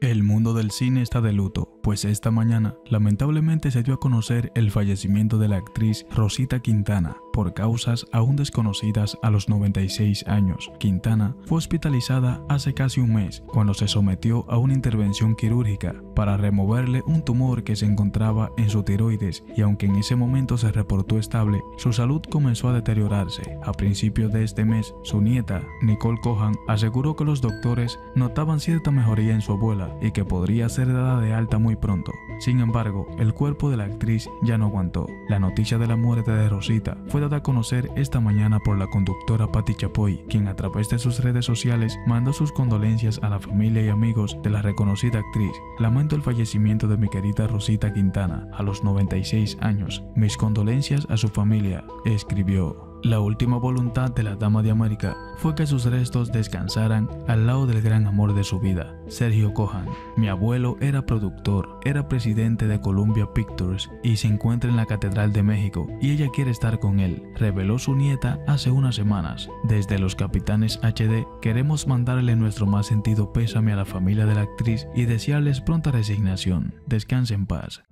El mundo del cine está de luto, pues esta mañana lamentablemente se dio a conocer el fallecimiento de la actriz Rosita Quintana por causas aún desconocidas a los 96 años. Quintana fue hospitalizada hace casi un mes cuando se sometió a una intervención quirúrgica para removerle un tumor que se encontraba en su tiroides, y aunque en ese momento se reportó estable, su salud comenzó a deteriorarse. A principios de este mes, su nieta, Nicole Kogan, aseguró que los doctores notaban cierta mejoría en su abuela y que podría ser dada de alta muy pronto. Sin embargo, el cuerpo de la actriz ya no aguantó. La noticia de la muerte de Rosita fue dada a conocer esta mañana por la conductora Pati Chapoy, quien a través de sus redes sociales mandó sus condolencias a la familia y amigos de la reconocida actriz. Lamento el fallecimiento de mi querida Rosita Quintana a los 96 años. Mis condolencias a su familia, escribió. La última voluntad de la Dama de América fue que sus restos descansaran al lado del gran amor de su vida, Sergio Cohan. Mi abuelo era productor, era presidente de Columbia Pictures y se encuentra en la Catedral de México, y ella quiere estar con él, reveló su nieta hace unas semanas. Desde Los Capitanes HD queremos mandarle nuestro más sentido pésame a la familia de la actriz y desearles pronta resignación. Descanse en paz.